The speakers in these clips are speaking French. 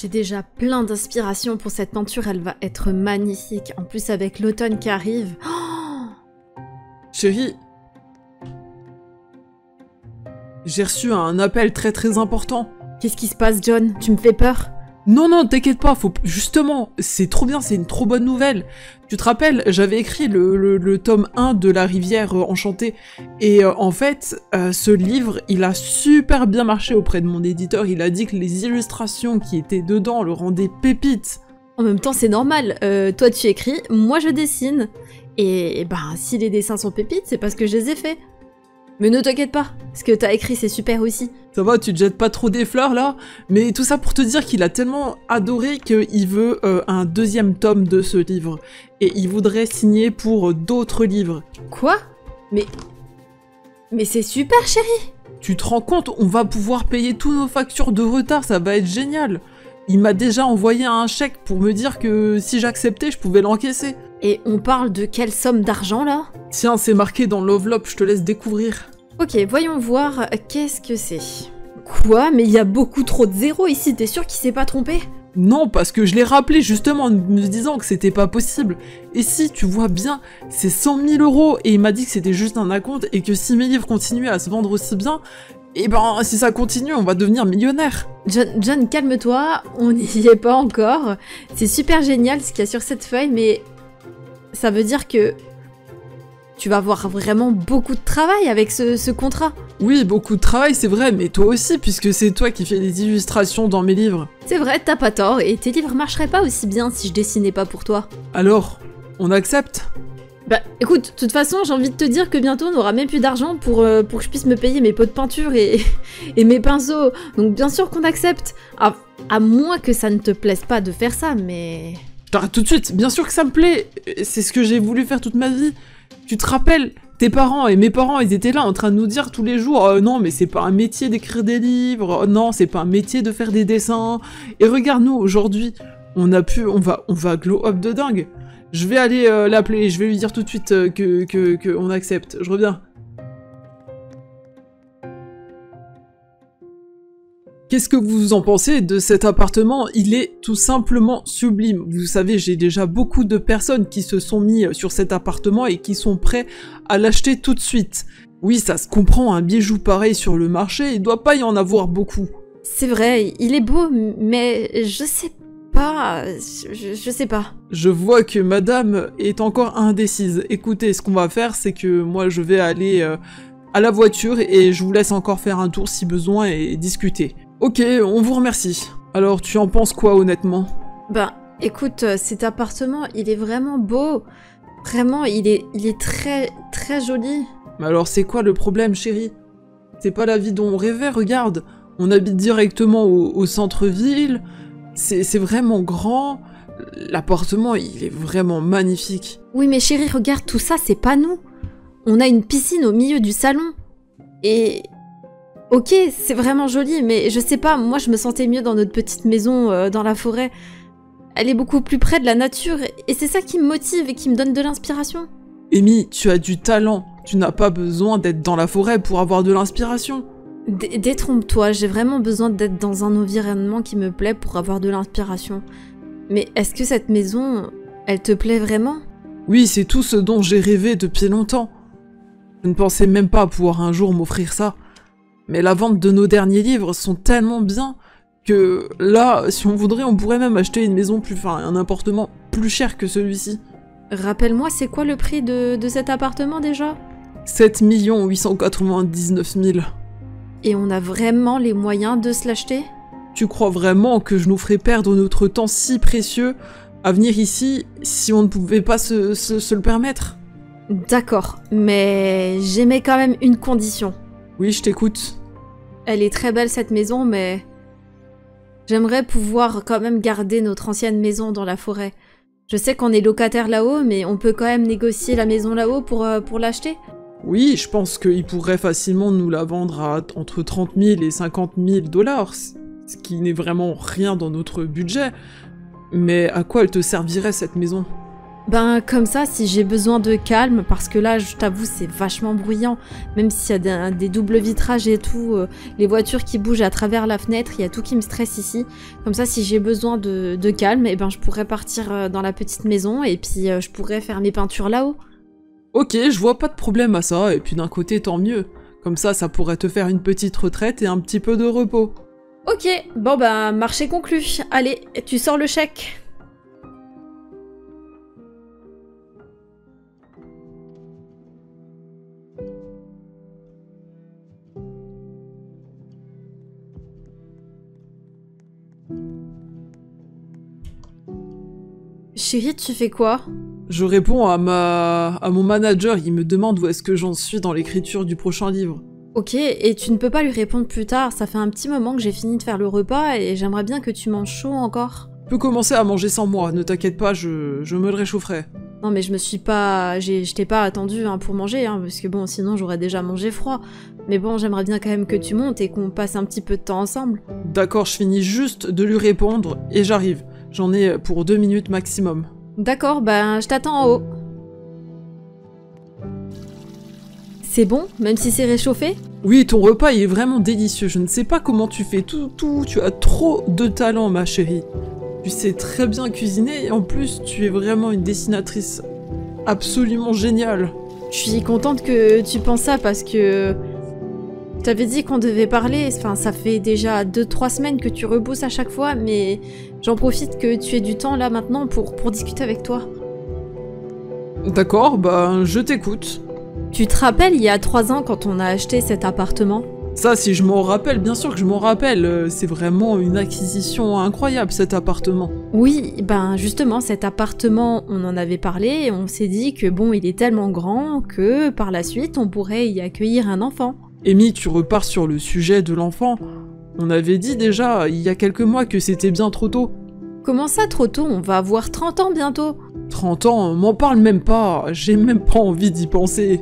J'ai déjà plein d'inspiration pour cette peinture, elle va être magnifique. En plus avec l'automne qui arrive. Oh chérie, j'ai reçu un appel très très important. Qu'est-ce qui se passe John? Tu me fais peur? Non, non, t'inquiète pas, faut... Justement, c'est trop bien, c'est une trop bonne nouvelle. Tu te rappelles, j'avais écrit le tome 1 de La Rivière Enchantée, et en fait, ce livre, il a super bien marché auprès de mon éditeur, il a dit que les illustrations qui étaient dedans le rendaient pépite. En même temps, c'est normal, toi tu écris, moi je dessine, et ben, si les dessins sont pépites, c'est parce que je les ai faits. Mais ne t'inquiète pas, ce que t'as écrit c'est super aussi. Ça va, tu te jettes pas trop des fleurs là? Mais tout ça pour te dire qu'il a tellement adoré qu'il veut un deuxième tome de ce livre. Et il voudrait signer pour d'autres livres. Quoi? Mais c'est super chérie! Tu te rends compte, on va pouvoir payer toutes nos factures de retard, ça va être génial! Il m'a déjà envoyé un chèque pour me dire que si j'acceptais, je pouvais l'encaisser. Et on parle de quelle somme d'argent là? Tiens, c'est marqué dans l'enveloppe, je te laisse découvrir. Ok, voyons voir, qu'est-ce que c'est? Quoi? Mais il y a beaucoup trop de zéros ici, t'es sûr qu'il s'est pas trompé? Non, parce que je l'ai rappelé justement en me disant que c'était pas possible. Et si, tu vois bien, c'est 100 000 euros, et il m'a dit que c'était juste un acompte et que si mes livres continuaient à se vendre aussi bien, eh ben, si ça continue, on va devenir millionnaire. John, calme-toi, on n'y est pas encore. C'est super génial ce qu'il y a sur cette feuille, mais... ça veut dire que tu vas avoir vraiment beaucoup de travail avec ce contrat. Oui, beaucoup de travail, c'est vrai, mais toi aussi, puisque c'est toi qui fais les illustrations dans mes livres. C'est vrai, t'as pas tort, et tes livres marcheraient pas aussi bien si je dessinais pas pour toi. Alors, on accepte? Bah, écoute, de toute façon, j'ai envie de te dire que bientôt, on n'aura même plus d'argent pour que je puisse me payer mes pots de peinture et mes pinceaux. Donc bien sûr qu'on accepte, à moins que ça ne te plaise pas de faire ça, mais... T'arrêtes tout de suite, bien sûr que ça me plaît, c'est ce que j'ai voulu faire toute ma vie. Tu te rappelles, tes parents et mes parents, ils étaient là en train de nous dire tous les jours « Non, mais c'est pas un métier d'écrire des livres, non, c'est pas un métier de faire des dessins. » Et regarde-nous, aujourd'hui, on va glow up de dingue. Je vais aller l'appeler, je vais lui dire tout de suite qu'on accepte, je reviens. Qu'est-ce que vous en pensez de cet appartement? Il est tout simplement sublime. Vous savez, j'ai déjà beaucoup de personnes qui se sont mis sur cet appartement et qui sont prêts à l'acheter tout de suite. Oui, ça se comprend, un bijou pareil sur le marché, il doit pas y en avoir beaucoup. C'est vrai, il est beau, mais je sais pas... Je sais pas. Je vois que madame est encore indécise. Écoutez, ce qu'on va faire, c'est que moi je vais aller à la voiture et je vous laisse encore faire un tour si besoin et discuter. Ok, on vous remercie. Alors, tu en penses quoi, honnêtement? Ben, écoute, cet appartement, il est vraiment beau. Vraiment, il est très, très joli. Mais alors, c'est quoi le problème, chérie? C'est pas la vie dont on rêvait, regarde. On habite directement au centre-ville. C'est vraiment grand. L'appartement, il est vraiment magnifique. Oui, mais chérie, regarde, tout ça, c'est pas nous. On a une piscine au milieu du salon. Et... ok, c'est vraiment joli, mais je sais pas, moi je me sentais mieux dans notre petite maison dans la forêt. Elle est beaucoup plus près de la nature, et c'est ça qui me motive et qui me donne de l'inspiration. Amy, tu as du talent, tu n'as pas besoin d'être dans la forêt pour avoir de l'inspiration. Détrompe-toi, j'ai vraiment besoin d'être dans un environnement qui me plaît pour avoir de l'inspiration. Mais est-ce que cette maison, elle te plaît vraiment? Oui, c'est tout ce dont j'ai rêvé depuis longtemps. Je ne pensais même pas pouvoir un jour m'offrir ça. Mais la vente de nos derniers livres sont tellement bien que là, si on voudrait, on pourrait même acheter une maison un appartement plus cher que celui-ci. Rappelle-moi, c'est quoi le prix de cet appartement déjà? 7 899 000. Et on a vraiment les moyens de se l'acheter? Tu crois vraiment que je nous ferais perdre notre temps si précieux à venir ici si on ne pouvait pas se le permettre? D'accord, mais j'émets quand même une condition. Oui, je t'écoute. Elle est très belle cette maison, mais j'aimerais pouvoir quand même garder notre ancienne maison dans la forêt. Je sais qu'on est locataire là-haut, mais on peut quand même négocier la maison là-haut pour l'acheter. Oui, je pense qu'ils pourraient facilement nous la vendre à entre 30 000 et 50 000 dollars, ce qui n'est vraiment rien dans notre budget. Mais à quoi elle te servirait cette maison? Ben, comme ça, si j'ai besoin de calme, parce que là, je t'avoue, c'est vachement bruyant. Même s'il y a des doubles vitrages et tout, les voitures qui bougent à travers la fenêtre, il y a tout qui me stresse ici. Comme ça, si j'ai besoin de calme, eh ben, je pourrais partir dans la petite maison et puis je pourrais faire mes peintures là-haut. Ok, je vois pas de problème à ça, et puis d'un côté, tant mieux. Comme ça, ça pourrait te faire une petite retraite et un petit peu de repos. Ok, bon ben, marché conclu. Allez, tu sors le chèque. Chérie, tu fais quoi? Je réponds à mon manager, il me demande où est-ce que j'en suis dans l'écriture du prochain livre. Ok, et tu ne peux pas lui répondre plus tard, ça fait un petit moment que j'ai fini de faire le repas et j'aimerais bien que tu manges chaud encore. Tu peux commencer à manger sans moi, ne t'inquiète pas, je me le réchaufferai. Non mais je me suis pas... je t'ai pas attendu hein, pour manger, hein, parce que bon, sinon j'aurais déjà mangé froid. Mais bon, j'aimerais bien quand même que tu montes et qu'on passe un petit peu de temps ensemble. D'accord, je finis juste de lui répondre et j'arrive. J'en ai pour 2 minutes maximum. D'accord, ben je t'attends en haut. C'est bon, même si c'est réchauffé? Oui, ton repas il est vraiment délicieux. Je ne sais pas comment tu fais tout. Tu as trop de talent, ma chérie. Tu sais très bien cuisiner et en plus, tu es vraiment une dessinatrice absolument géniale. Je suis contente que tu penses ça parce que... T'avais dit qu'on devait parler, enfin ça fait déjà 2-3 semaines que tu rebousses à chaque fois, mais j'en profite que tu aies du temps là maintenant pour discuter avec toi. D'accord, ben je t'écoute. Tu te rappelles il y a 3 ans quand on a acheté cet appartement? Ça si je m'en rappelle, bien sûr que je m'en rappelle, c'est vraiment une acquisition incroyable cet appartement. Oui, ben justement cet appartement on en avait parlé et on s'est dit que bon il est tellement grand que par la suite on pourrait y accueillir un enfant. Amy, tu repars sur le sujet de l'enfant. On avait dit déjà, il y a quelques mois, que c'était bien trop tôt. Comment ça, trop tôt? On va avoir 30 ans bientôt. 30 ans, m'en parle même pas. J'ai même pas envie d'y penser.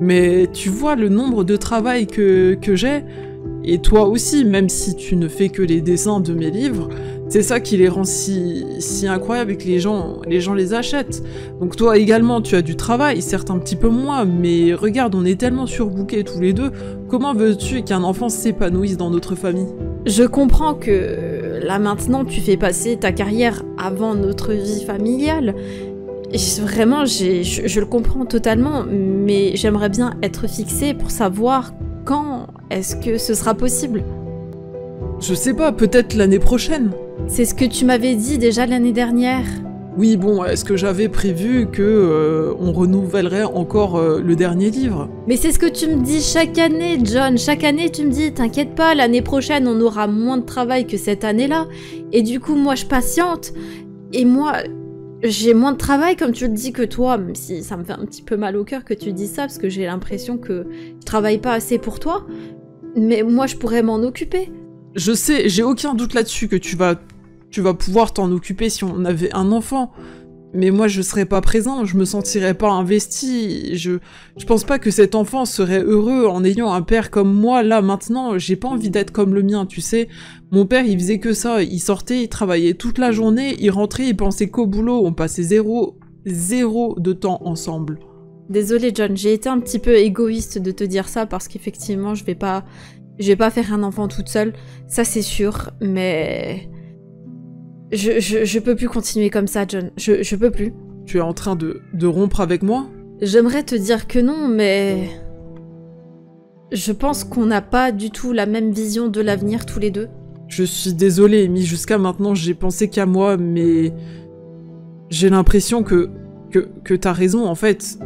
Mais tu vois le nombre de travail que j'ai. Et toi aussi, même si tu ne fais que les dessins de mes livres, c'est ça qui les rend si incroyables et que les gens les achètent. Donc toi également, tu as du travail, certes un petit peu moins, mais regarde, on est tellement surbookés tous les deux, comment veux-tu qu'un enfant s'épanouisse dans notre famille? Je comprends que là maintenant, tu fais passer ta carrière avant notre vie familiale. Vraiment, je le comprends totalement, mais j'aimerais bien être fixée pour savoir quand est-ce que ce sera possible. Je sais pas, peut-être l'année prochaine. C'est ce que tu m'avais dit déjà l'année dernière. Oui, bon, est-ce que j'avais prévu que on renouvellerait encore le dernier livre? Mais c'est ce que tu me dis chaque année, John. Chaque année, tu me dis, t'inquiète pas, l'année prochaine, on aura moins de travail que cette année-là. Et du coup, moi, je patiente. Et moi, j'ai moins de travail, comme tu le dis, que toi. Même si ça me fait un petit peu mal au cœur que tu dis ça, parce que j'ai l'impression que je travaille pas assez pour toi. Mais moi, je pourrais m'en occuper. Je sais, j'ai aucun doute là-dessus que tu vas pouvoir t'en occuper si on avait un enfant. Mais moi, je serais pas présent, je me sentirais pas investi. Je pense pas que cet enfant serait heureux en ayant un père comme moi, là, maintenant. J'ai pas envie d'être comme le mien, tu sais. Mon père, il faisait que ça. Il sortait, il travaillait toute la journée, il rentrait, il pensait qu'au boulot. On passait zéro de temps ensemble. Désolée, John, j'ai été un petit peu égoïste de te dire ça parce qu'effectivement, je vais pas faire un enfant toute seule, ça c'est sûr, mais... Je peux plus continuer comme ça, John. Je peux plus. Tu es en train de rompre avec moi? J'aimerais te dire que non, mais... Je pense qu'on n'a pas du tout la même vision de l'avenir tous les deux. Je suis désolée, Amy, jusqu'à maintenant j'ai pensé qu'à moi, mais... J'ai l'impression que t'as raison, en fait.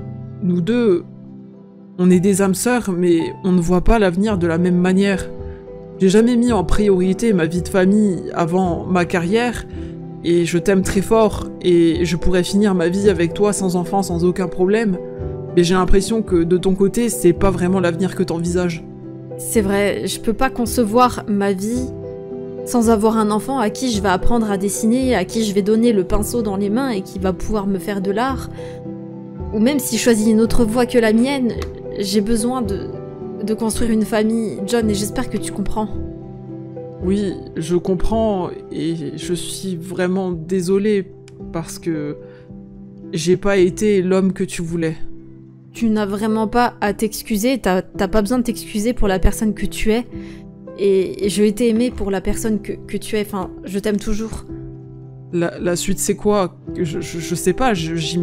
Nous deux... On est des âmes sœurs, mais on ne voit pas l'avenir de la même manière. J'ai jamais mis en priorité ma vie de famille avant ma carrière, et je t'aime très fort, et je pourrais finir ma vie avec toi sans enfant, sans aucun problème. Mais j'ai l'impression que de ton côté, c'est pas vraiment l'avenir que t'envisages. C'est vrai, je peux pas concevoir ma vie sans avoir un enfant à qui je vais apprendre à dessiner, à qui je vais donner le pinceau dans les mains et qui va pouvoir me faire de l'art. Ou même si je choisis une autre voie que la mienne, j'ai besoin de construire une famille, John, et j'espère que tu comprends. Oui, je comprends, et je suis vraiment désolée, parce que j'ai pas été l'homme que tu voulais. Tu n'as vraiment pas à t'excuser, t'as pas besoin de t'excuser pour la personne que tu es. Et je t'ai aimé pour la personne que tu es, enfin, je t'aime toujours. La suite c'est quoi? Je sais pas, je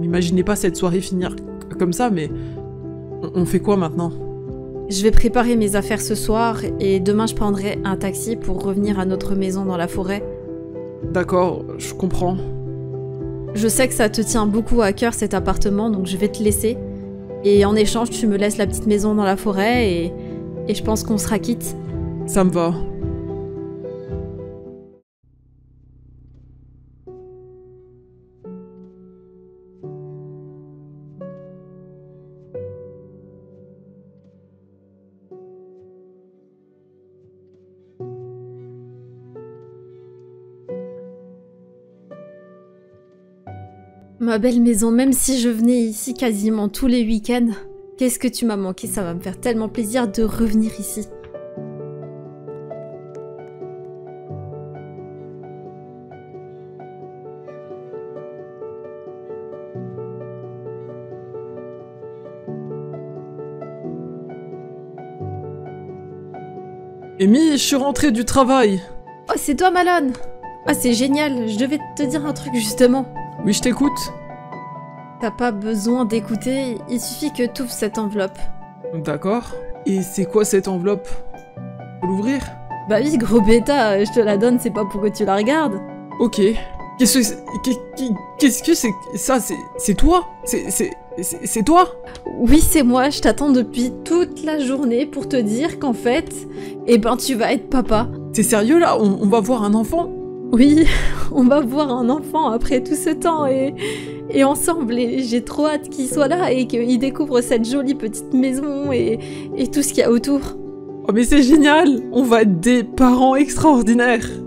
m'imaginais pas cette soirée finir comme ça, mais on fait quoi maintenant? Je vais préparer mes affaires ce soir, et demain je prendrai un taxi pour revenir à notre maison dans la forêt. D'accord, je comprends. Je sais que ça te tient beaucoup à cœur cet appartement, donc je vais te laisser. Et en échange, tu me laisses la petite maison dans la forêt, et je pense qu'on sera quitte. Ça me va. Ma belle maison, même si je venais ici quasiment tous les week-ends, qu'est-ce que tu m'as manqué, ça va me faire tellement plaisir de revenir ici. Amy, je suis rentrée du travail. Oh, c'est toi, Malone. Oh, c'est génial, je devais te dire un truc justement. Oui, je t'écoute. T'as pas besoin d'écouter, il suffit que t'ouvres cette enveloppe. D'accord. Et c'est quoi cette enveloppe? Faut l'ouvrir? Bah oui, gros bêta, je te la donne, c'est pas pour que tu la regardes. Ok. Qu'est-ce que c'est ça? C'est toi? C'est toi? Oui, c'est moi, je t'attends depuis toute la journée pour te dire qu'en fait, eh ben tu vas être papa. C'est sérieux là? On va voir un enfant? Oui, on va voir un enfant après tout ce temps et ensemble, et j'ai trop hâte qu'il soit là et qu'il découvre cette jolie petite maison et tout ce qu'il y a autour. Oh mais c'est génial! On va être des parents extraordinaires!